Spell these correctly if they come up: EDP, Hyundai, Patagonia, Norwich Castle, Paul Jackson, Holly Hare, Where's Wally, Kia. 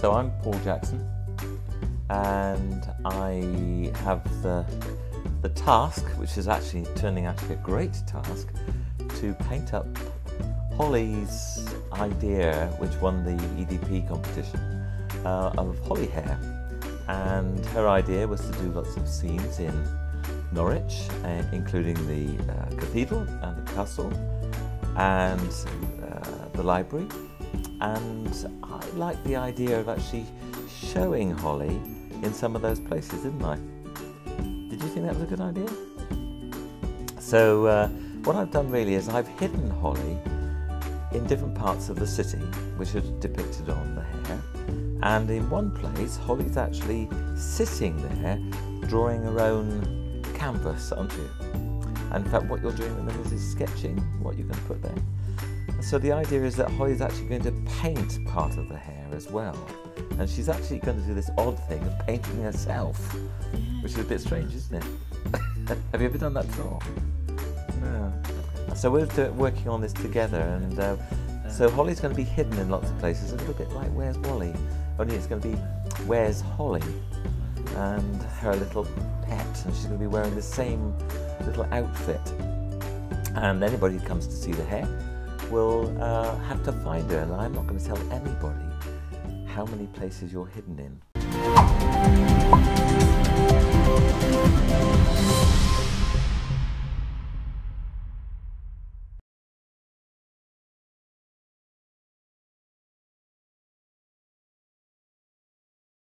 So I'm Paul Jackson, and I have the task, which is actually turning out to be a great task, to paint up Holly's idea, which won the EDP competition, of Holly Hare. And her idea was to do lots of scenes in Norwich, including the cathedral and the castle and the library. And I liked the idea of actually showing Holly in some of those places, didn't I? Did you think that was a good idea? So what I've done really is I've hidden Holly in different parts of the city, which are depicted on the hare. And in one place, Holly's actually sitting there, drawing her own canvas, aren't you? And in fact, what you're doing at the minute is sketching what you're going to put there. So the idea is that Holly's actually going to paint part of the hare as well. And she's actually going to do this odd thing of painting herself, which is a bit strange, isn't it? Have you ever done that before? No. So we're working on this together, and so Holly's going to be hidden in lots of places, a little bit like Where's Wally, only it's going to be Where's Holly and her little pet, and she's going to be wearing the same little outfit. And anybody who comes to see the hare will have to find her, and I'm not going to tell anybody how many places you're hidden in.